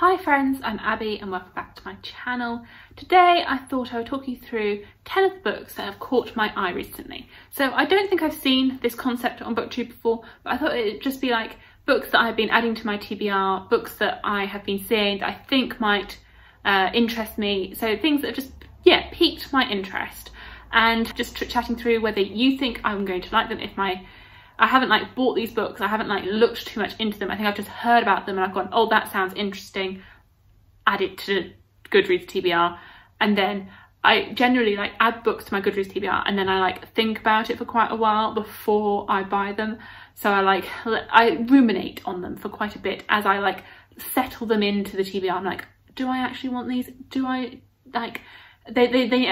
Hi friends, I'm Abby and welcome back to my channel. Today I thought I would talk you through 10 of the books that have caught my eye recently. So I don't think I've seen this concept on BookTube before, but I thought it'd just be like books that I've been adding to my TBR, books that I have been seeing that I think might interest me. So things that have just, yeah, piqued my interest, and just chatting through whether you think I'm going to like them. If I haven't like bought these books, I haven't like looked too much into them, I think I've just heard about them and I've gone, oh, that sounds interesting, add it to Goodreads TBR. And then I generally like add books to my Goodreads TBR and then I like think about it for quite a while before I buy them. So I ruminate on them for quite a bit as I like settle them into the TBR. I'm like, do I actually want these? Do I like, I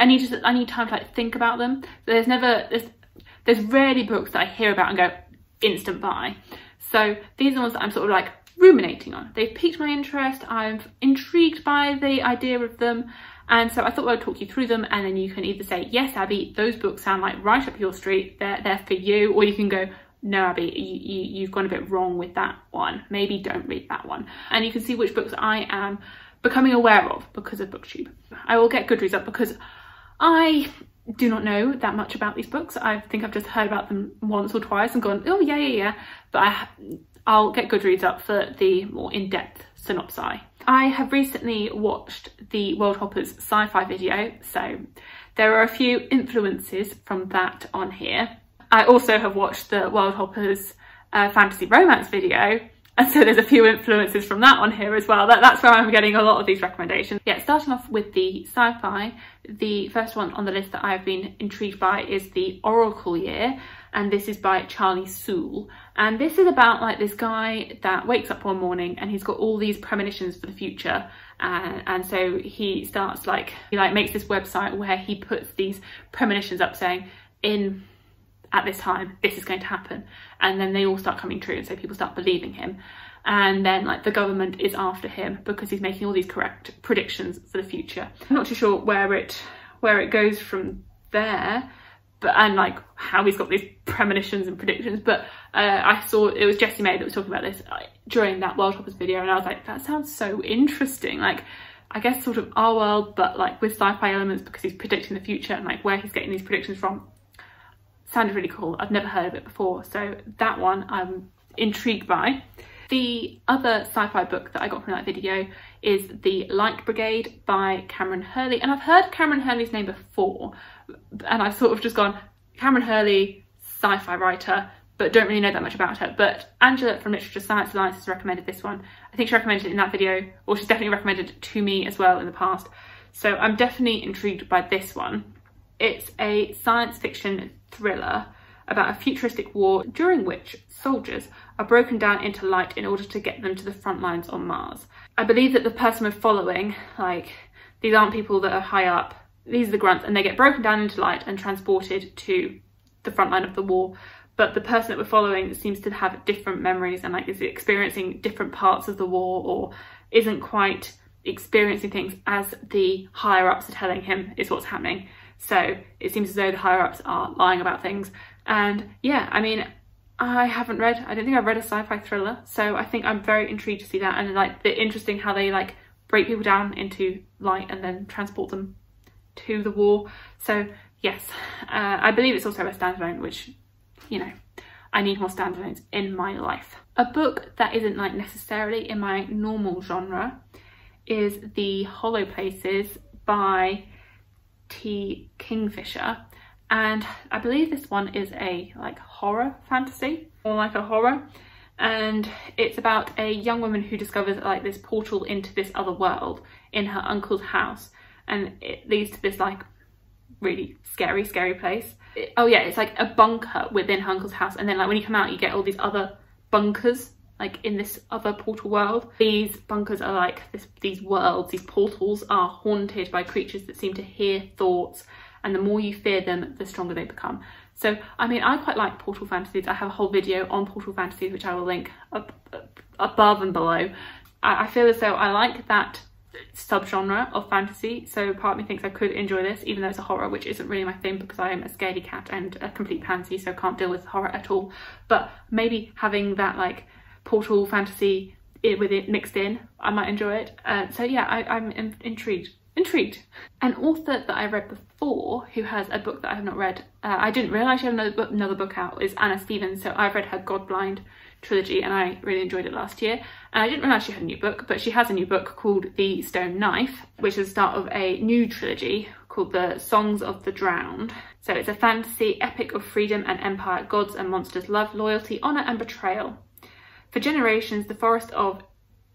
need time to like think about them. So there's rarely books that I hear about and go instant buy. So these are ones that I'm sort of like ruminating on. They've piqued my interest, I'm intrigued by the idea of them, and so I thought I would talk you through them, and then you can either say, yes Abby, those books sound like right up your street, they're for you, or you can go, no Abby, you've gone a bit wrong with that one, maybe don't read that one. And you can see which books I am becoming aware of because of BookTube. I will get Goodreads up because I do not know that much about these books. I think I've just heard about them once or twice and gone, oh yeah, but I'll get Goodreads up for the more in-depth synopsis. I have recently watched the World Hoppers sci-fi video, so there are a few influences from that on here. I also have watched the World Hoppers fantasy romance video, and so there's a few influences from that on here as well. That's where I'm getting a lot of these recommendations. Yeah, starting off with the sci-fi, the first one on the list that I've been intrigued by is The Oracle Year, and this is by Charlie Soule. And this is about like this guy that wakes up one morning and he's got all these premonitions for the future. And so he starts like, he like makes this website where he puts these premonitions up saying, at this time, this is going to happen. And then they all start coming true, and so people start believing him. And then like the government is after him because he's making all these correct predictions for the future. I'm not too sure where it goes from there, and like how he's got these premonitions and predictions. But I saw it was Jesse May that was talking about this during that World Hoppers video, and I was like, that sounds so interesting. Like, I guess sort of our world, but like with sci-fi elements, because he's predicting the future and like where he's getting these predictions from. Sounded really cool. I've never heard of it before, so that one I'm intrigued by. The other sci-fi book that I got from that video is The Light Brigade by Cameron Hurley, and I've heard Cameron Hurley's name before, and I've sort of just gone, Cameron Hurley, sci-fi writer, but don't really know that much about her. But Angela from Literature Science Alliance has recommended this one. I think she recommended it in that video, or she's definitely recommended it to me as well in the past, so I'm definitely intrigued by this one. It's a science fiction thriller about a futuristic war during which soldiers are broken down into light in order to get them to the front lines on Mars. I believe that the person we're following, like, these aren't people that are high up, these are the grunts, and they get broken down into light and transported to the front line of the war. But the person that we're following seems to have different memories and like is experiencing different parts of the war, or isn't quite experiencing things as the higher ups are telling him is what's happening. So it seems as though the higher ups are lying about things. And yeah, I mean, I don't think I've read a sci-fi thriller, so I think I'm very intrigued to see that. And like the interesting how they like break people down into light and then transport them to the war. So yes, I believe it's also a standalone, which, you know, I need more standalones in my life. A book that isn't like necessarily in my normal genre is The Hollow Places by T. Kingfisher, and I believe this one is a like horror fantasy, or like a horror, and it's about a young woman who discovers like this portal into this other world in her uncle's house, and it leads to this like really scary place. Oh yeah, it's like a bunker within her uncle's house, and then like when you come out you get all these other bunkers like in this other portal world. These bunkers are like these worlds, these portals are haunted by creatures that seem to hear thoughts, and the more you fear them, the stronger they become. So, I mean, I quite like portal fantasies. I have a whole video on portal fantasies, which I will link up above and below. I feel as though I like that subgenre of fantasy, so part of me thinks I could enjoy this, even though it's a horror, which isn't really my thing because I am a scaredy cat and a complete pansy, so I can't deal with horror at all. But maybe having that like portal fantasy with it mixed in, I might enjoy it. So yeah, I'm intrigued. An author that I read before who has a book that I have not read, I didn't realise she had another book out, is Anna Stephens. So I've read her Godblind trilogy and I really enjoyed it last year, and I didn't realise she had a new book, but she has a new book called The Stone Knife, which is the start of a new trilogy called The Songs of the Drowned. So it's a fantasy epic of freedom and empire, gods and monsters, love, loyalty, honour and betrayal. For generations, the forest of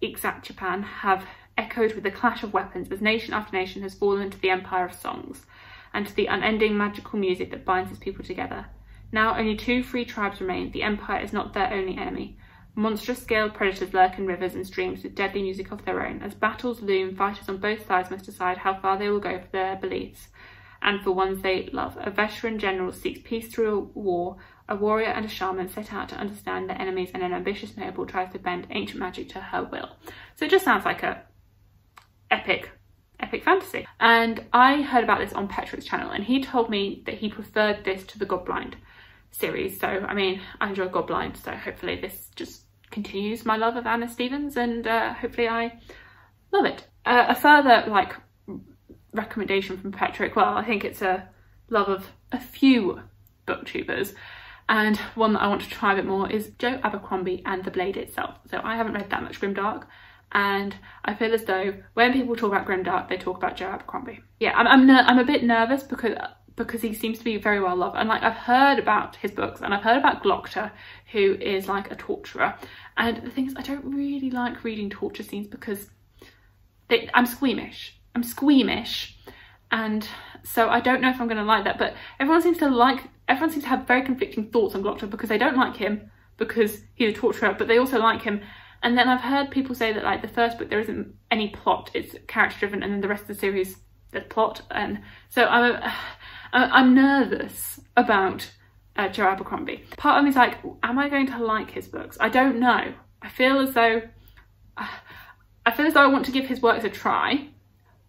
Ixacchapan have echoed with the clash of weapons as nation after nation has fallen to the empire of songs and to the unending magical music that binds its people together. Now only two free tribes remain. The empire is not their only enemy. Monstrous scaled predators lurk in rivers and streams with deadly music of their own. As battles loom, fighters on both sides must decide how far they will go for their beliefs and for ones they love. A veteran general seeks peace through war. A warrior and a shaman set out to understand their enemies, and an ambitious noble tries to bend ancient magic to her will. So it just sounds like a epic fantasy. And I heard about this on Petrik's channel, and he told me that he preferred this to the Godblind series. So I mean, I enjoy Godblind, so hopefully this just continues my love of Anna Stephens, and hopefully I love it. A further like recommendation from Petrik, well, I think it's a love of a few booktubers, and one that I want to try a bit more is Joe Abercrombie and The Blade Itself. So I haven't read that much Grimdark, and I feel as though when people talk about Grimdark, they talk about Joe Abercrombie. Yeah, I'm a bit nervous because he seems to be very well loved, and like I've heard about his books, and I've heard about Glokta, who is like a torturer, and the thing is I don't really like reading torture scenes because I'm squeamish, and so I don't know if I'm going to like that. But everyone seems to have very conflicting thoughts on Glokta, because they don't like him because he's a torturer, but they also like him. And then I've heard people say that like the first book there isn't any plot, it's character driven, and then the rest of the series there's plot. And so I'm nervous about Joe Abercrombie. Part of me is like, am I going to like his books? I don't know. I feel as though I want to give his works a try,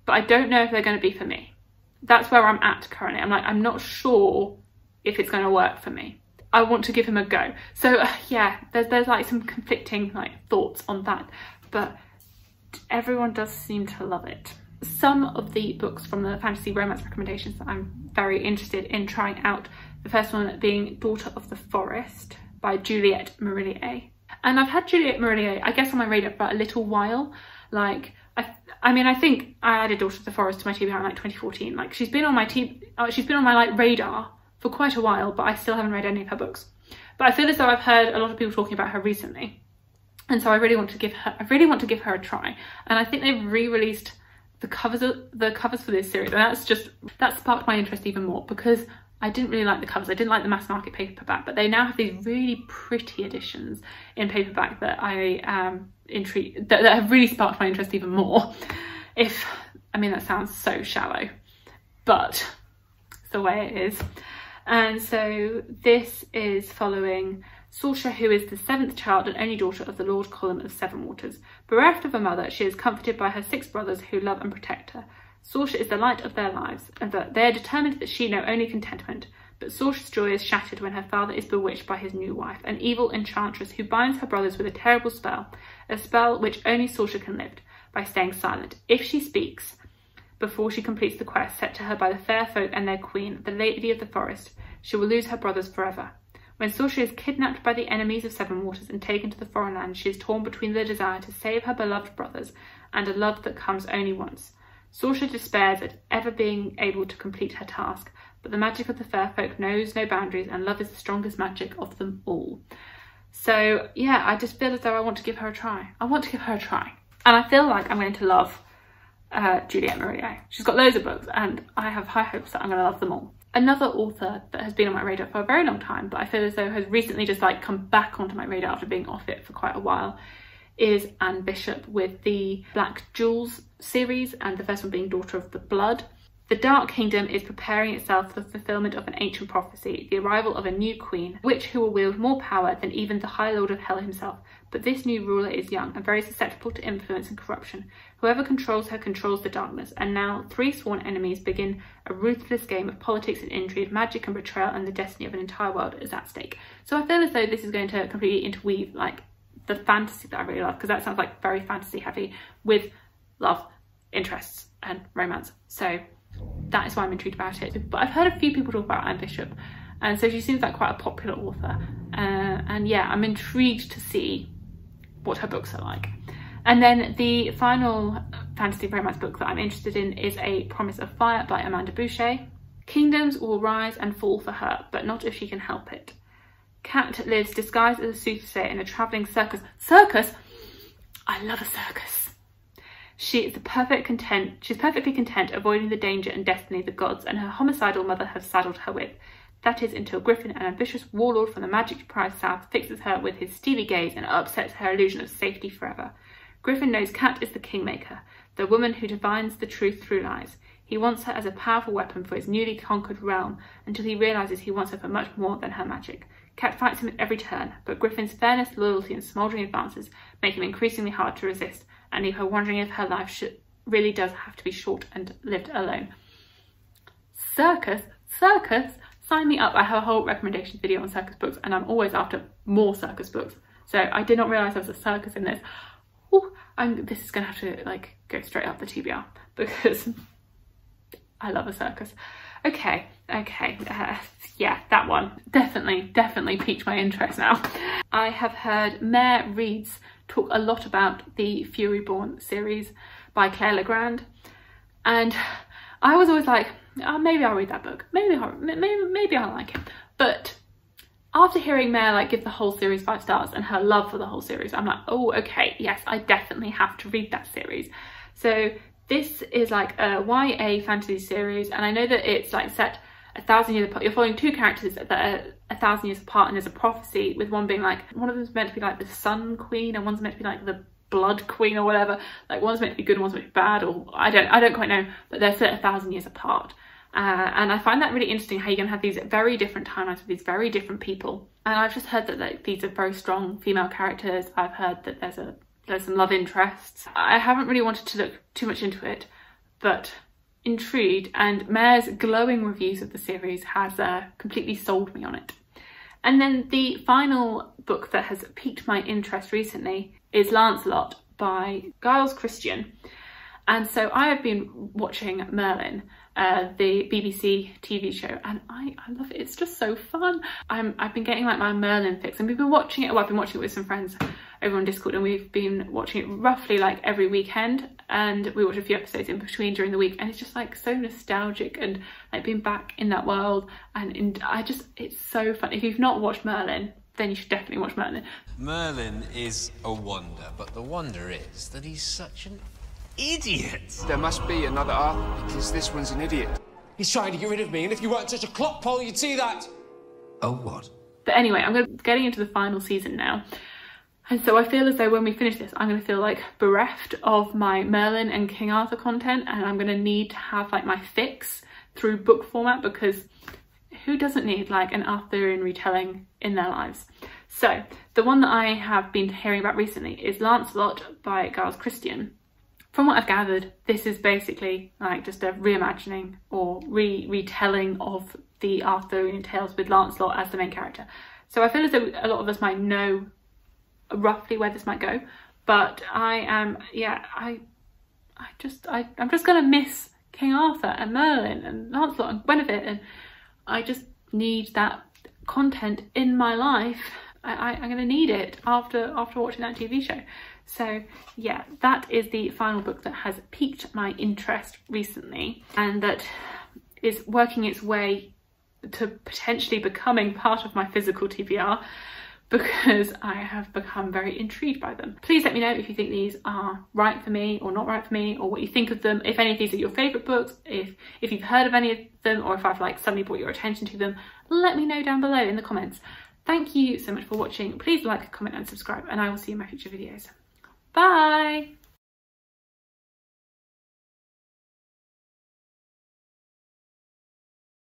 but I don't know if they're going to be for me. That's where I'm at currently. I'm like, I'm not sure if it's going to work for me. I want to give him a go. So yeah, there's like some conflicting like thoughts on that, but everyone does seem to love it. Some of the books from the fantasy romance recommendations that I'm very interested in trying out, the first one being Daughter of the Forest by Juliet Marillier. And I've had Juliet Marillier, I guess, on my radar for a little while. Like I think I added Daughter of the Forest to my TBR in like 2014. Like she's been on my like radar for quite a while, but I still haven't read any of her books. But I feel as though I've heard a lot of people talking about her recently, and so I really want to give her a try. And I think they've re-released the covers for this series, and that sparked my interest even more, because I didn't really like the covers. I didn't like the mass market paperback, but they now have these really pretty editions in paperback that I am intrigued, that have really sparked my interest even more. If I mean, that sounds so shallow, but it's the way it is. And so this is following Sorsha, who is the seventh child and only daughter of the Lord Colum of Seven Waters. Bereft of her mother, she is comforted by her six brothers who love and protect her. Sorsha is the light of their lives, and that they are determined that she know only contentment. But Sorsha's joy is shattered when her father is bewitched by his new wife, an evil enchantress who binds her brothers with a terrible spell, a spell which only Sorsha can lift by staying silent. If she speaks, before she completes the quest set to her by the fair folk and their queen, the Lady of the Forest, she will lose her brothers forever. When Sorsha is kidnapped by the enemies of Seven Waters and taken to the foreign land, she is torn between the desire to save her beloved brothers and a love that comes only once. Sorsha despairs at ever being able to complete her task, but the magic of the fair folk knows no boundaries, and love is the strongest magic of them all. So yeah, I just feel as though I want to give her a try. And I feel like I'm going to love Juliet Marillier. She's got loads of books, and I have high hopes that I'm going to love them all. Another author that has been on my radar for a very long time, but I feel as though has recently just like come back onto my radar after being off it for quite a while, is Anne Bishop with the Black Jewels series, and the first one being Daughter of the Blood. The Dark Kingdom is preparing itself for the fulfilment of an ancient prophecy, the arrival of a new queen, witch who will wield more power than even the High Lord of Hell himself. But this new ruler is young and very susceptible to influence and corruption. Whoever controls her controls the darkness, and now three sworn enemies begin a ruthless game of politics and intrigue, magic and betrayal, and the destiny of an entire world is at stake. So I feel as though this is going to completely interweave like the fantasy that I really love, because that sounds like very fantasy heavy, with love interests and romance. So that is why I'm intrigued about it. But I've heard a few people talk about Anne Bishop, and so she seems like quite a popular author, and yeah, I'm intrigued to see what her books are like. And then the final fantasy romance book that I'm interested in is A Promise of Fire by Amanda Boucher. Kingdoms will rise and fall for her, but not if she can help it. Cat lives disguised as a soothsayer in a travelling circus. Circus? I love a circus. She's perfectly content avoiding the danger and destiny the gods and her homicidal mother have saddled her with. That is until Griffin, an ambitious warlord from the magic-deprived south, fixes her with his steely gaze and upsets her illusion of safety forever. Griffin knows Cat is the kingmaker, the woman who divines the truth through lies. He wants her as a powerful weapon for his newly conquered realm, until he realises he wants her for much more than her magic. Cat fights him at every turn, but Griffin's fairness, loyalty and smouldering advances make him increasingly hard to resist, and leave her wondering if her life really does have to be short and lived alone. Circus, sign me up. I have a whole recommendation video on circus books, and I'm always after more circus books. So I did not realise there was a circus in this. This is gonna have to like go straight up the TBR, because I love a circus. Yeah, that one definitely piqued my interest. Now I have heard Mare Reads talk a lot about the Furyborn series by Claire Legrand, and I was always like, oh, maybe I'll read that book, maybe I'll like it. But after hearing Mare like give the whole series 5 stars and her love for the whole series, I'm like, oh, okay, yes, I definitely have to read that series. So this is like a YA fantasy series, and I know that it's like set 1,000 years apart. You're following 2 characters that are 1,000 years apart, and there's a prophecy, with one being like, one of them's meant to be like the Sun Queen, and one's meant to be like the Blood Queen or whatever. Like one's meant to be good and one's meant to be bad, or I don't quite know, but they're set 1,000 years apart. And I find that really interesting, how you're going to have these very different timelines with these very different people. And I've just heard that like these are very strong female characters. I've heard that there's some love interests. I haven't really wanted to look too much into it, but intrigued, and Mare's glowing reviews of the series has completely sold me on it. And then the final book that has piqued my interest recently is Lancelot by Giles Christian. And so I have been watching Merlin, the BBC TV show, and I love it. It's just so fun. I've been getting like my Merlin fix, and we've been watching it. Well, I've been watching it with some friends over on Discord, and we've been watching it roughly like every weekend, and we watch a few episodes in between during the week, and it's just like so nostalgic, and like being back in that world, and it's so fun. If you've not watched Merlin, then you should definitely watch Merlin. Merlin is a wonder, but the wonder is that he's such an idiot. There must be another Arthur, because this one's an idiot. He's trying to get rid of me, and if you weren't such a clock pole, you'd see that. Oh, what? But anyway, I'm getting into the final season now, and so I feel as though when we finish this, I'm going to feel like bereft of my Merlin and King Arthur content, and I'm going to need to have like my fix through book format, because who doesn't need like an Arthurian retelling in their lives? So the one that I have been hearing about recently is Lancelot by Giles Christian. From what I've gathered, this is basically like just a reimagining or retelling of the Arthurian tales with Lancelot as the main character. So I feel as though a lot of us might know roughly where this might go, but I'm just gonna miss King Arthur and Merlin and Lancelot and Guinevere, and I just need that content in my life. I'm gonna need it after watching that TV show. So yeah, that is the final book that has piqued my interest recently, and that is working its way to potentially becoming part of my physical TBR, because I have become very intrigued by them. Please let me know if you think these are right for me or not right for me, or what you think of them, if any of these are your favourite books, if you've heard of any of them, or if I've like suddenly brought your attention to them. Let me know down below in the comments. Thank you so much for watching. Please like, comment and subscribe, and I will see you in my future videos. Bye!